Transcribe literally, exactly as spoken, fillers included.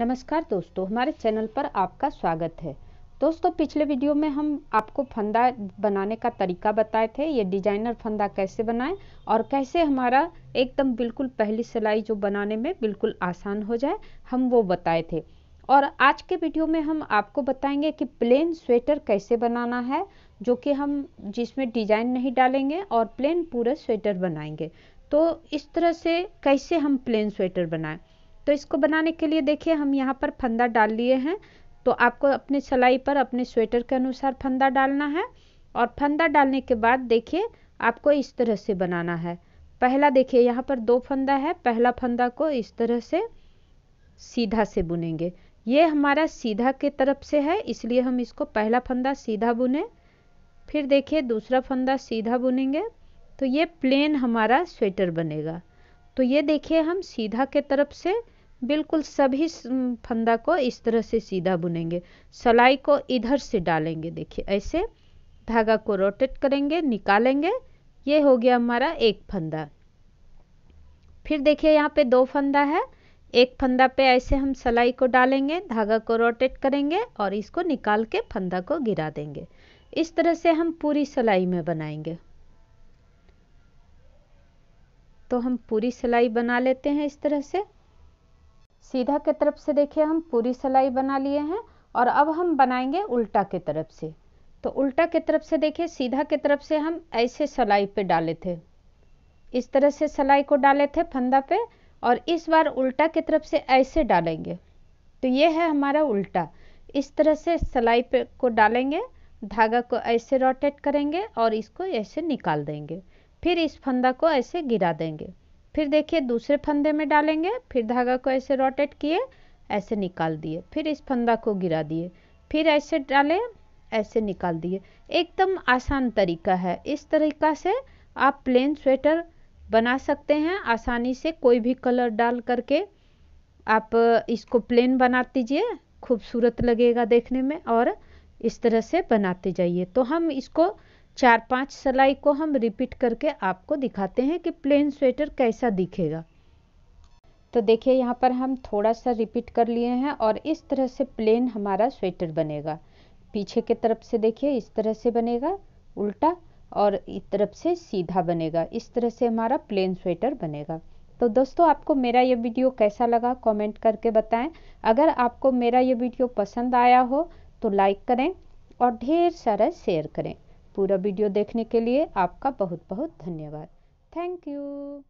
नमस्कार दोस्तों, हमारे चैनल पर आपका स्वागत है। दोस्तों, पिछले वीडियो में हम आपको फंदा बनाने का तरीका बताए थे, ये डिजाइनर फंदा कैसे बनाएं और कैसे हमारा एकदम बिल्कुल पहली सिलाई जो बनाने में बिल्कुल आसान हो जाए, हम वो बताए थे। और आज के वीडियो में हम आपको बताएंगे कि प्लेन स्वेटर कैसे बनाना है, जो कि हम जिसमें डिजाइन नहीं डालेंगे और प्लेन पूरा स्वेटर बनाएंगे। तो इस तरह से कैसे हम प्लेन स्वेटर बनाएं, तो इसको बनाने के लिए देखिए हम यहाँ पर फंदा डाल लिए हैं। तो आपको अपने सिलाई पर अपने स्वेटर के अनुसार फंदा डालना है और फंदा डालने के बाद देखिए आपको इस तरह से बनाना है। पहला देखिए यहाँ पर दो फंदा है, पहला फंदा को इस तरह से सीधा से बुनेंगे। ये हमारा सीधा के तरफ से है, इसलिए हम इसको पहला फंदा सीधा बुने, फिर देखिए दूसरा फंदा सीधा बुनेंगे, तो ये प्लेन हमारा स्वेटर बनेगा। तो ये देखिए हम सीधा के तरफ से बिल्कुल सभी फंदा को इस तरह से सीधा बुनेंगे। सलाई को इधर से डालेंगे, देखिए ऐसे धागा को रोटेट करेंगे, निकालेंगे। ये हो गया हमारा एक फंदा। फिर देखिए यहाँ पे दो फंदा है, एक फंदा पे ऐसे हम सलाई को डालेंगे, धागा को रोटेट करेंगे और इसको निकाल के फंदा को गिरा देंगे। इस तरह से हम पूरी सलाई में बनाएंगे। तो हम पूरी सलाई बना लेते हैं इस तरह से। सीधा के तरफ से देखिए हम पूरी सलाई बना लिए हैं और अब हम बनाएंगे उल्टा के तरफ से। तो उल्टा के तरफ से देखिए सीधा के तरफ से हम ऐसे सलाई पे डाले थे, इस तरह से सलाई को डाले थे फंदा पे, और इस बार उल्टा के तरफ से ऐसे डालेंगे। तो ये है हमारा उल्टा। इस तरह से सलाई पे को डालेंगे, धागा को ऐसे रोटेट करेंगे और इसको ऐसे निकाल देंगे, फिर इस फंदा को ऐसे गिरा देंगे। फिर देखिए दूसरे फंदे में डालेंगे, फिर धागा को ऐसे रोटेट किए, ऐसे निकाल दिए, फिर इस फंदा को गिरा दिए, फिर ऐसे डाले, ऐसे निकाल दिए। एकदम आसान तरीका है। इस तरीका से आप प्लेन स्वेटर बना सकते हैं आसानी से। कोई भी कलर डाल करके आप इसको प्लेन बना दीजिए, खूबसूरत लगेगा देखने में। और इस तरह से बनाते जाइए। तो हम इसको चार पांच सिलाई को हम रिपीट करके आपको दिखाते हैं कि प्लेन स्वेटर कैसा दिखेगा। तो देखिए यहाँ पर हम थोड़ा सा रिपीट कर लिए हैं और इस तरह से प्लेन हमारा स्वेटर बनेगा। पीछे के तरफ से देखिए इस तरह से बनेगा उल्टा, और इस तरफ से सीधा बनेगा। इस तरह से हमारा प्लेन स्वेटर बनेगा। तो दोस्तों, आपको मेरा ये वीडियो कैसा लगा कॉमेंट करके बताएं। अगर आपको मेरा ये वीडियो पसंद आया हो तो लाइक करें और ढेर सारा शेयर करें। पूरा वीडियो देखने के लिए आपका बहुत बहुत धन्यवाद। Thank you.